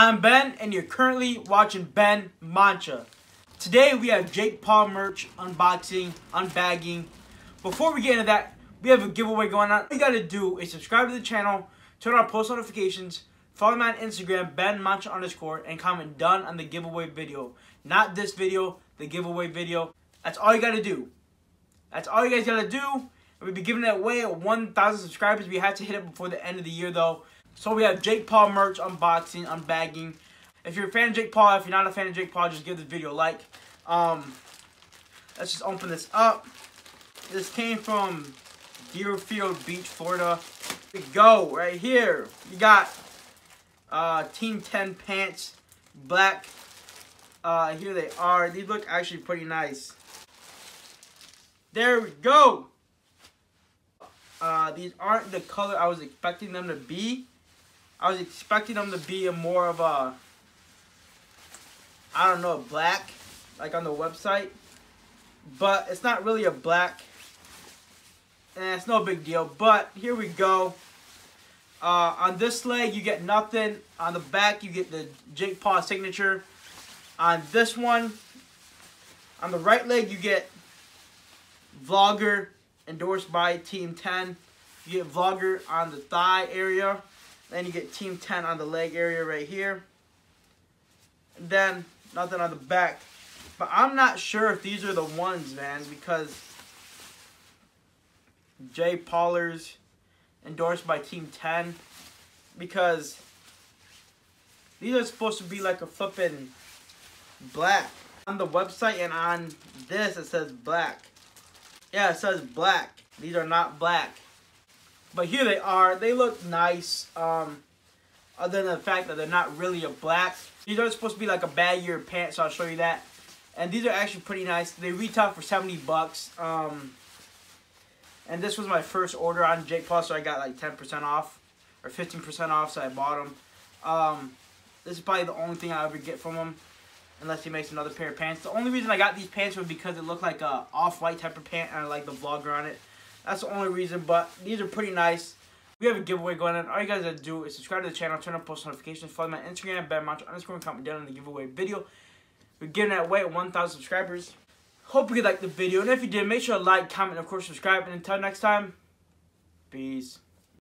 I'm Ben, and you're currently watching Ben Mancha. Today we have Jake Paul merch unboxing, unbagging. Before we get into that, we have a giveaway going on. All you gotta do is subscribe to the channel, turn on post notifications, follow me on Instagram, benmancha_, and comment done on the giveaway video. Not this video, the giveaway video. That's all you gotta do. That's all you guys gotta do. We'll be giving that away at 1,000 subscribers. We have to hit it before the end of the year, though. So we have Jake Paul merch unboxing, unbagging. If you're a fan of Jake Paul, if you're not a fan of Jake Paul, just give this video a like. Let's just open this up. This came from Deerfield Beach, Florida. Here we go, right here. You got Team 10 pants, black. Here they are. These look actually pretty nice. There we go. These aren't the color I was expecting them to be. I was expecting them to be a more of a, I don't know, black, like on the website. But it's not really a black. And it's no big deal. But here we go. On this leg, you get nothing. On the back, you get the Jake Paul signature. On this one, on the right leg, you get Vlogger. Endorsed by Team 10. You get Vlogger on the thigh area. Then you get Team 10 on the leg area right here. And then nothing on the back. But I'm not sure if these are the ones, man. Because Jay Paulers endorsed by Team 10. Because these are supposed to be like a flipping black. On the website and on this it says black. Yeah, it says black. These are not black. But here they are. They look nice. Other than the fact that they're not really a black. These are supposed to be like a baggier pants, so I'll show you that. And these are actually pretty nice. They retail for 70 bucks. And this was my first order on Jake Paul, so I got like 10% off. Or 15% off, so I bought them. This is probably the only thing I ever get from them. Unless he makes another pair of pants. The only reason I got these pants was because it looked like a off-white type of pant. And I like the Vlogger on it. That's the only reason. But these are pretty nice. We have a giveaway going on. All you guys have to do is subscribe to the channel. Turn on post notifications. Follow my Instagram. benmancha_. And comment down on the giveaway video. We're giving that away at 1,000 subscribers. Hope you liked the video. And if you did, make sure to like, comment, and of course subscribe. And until next time. Peace.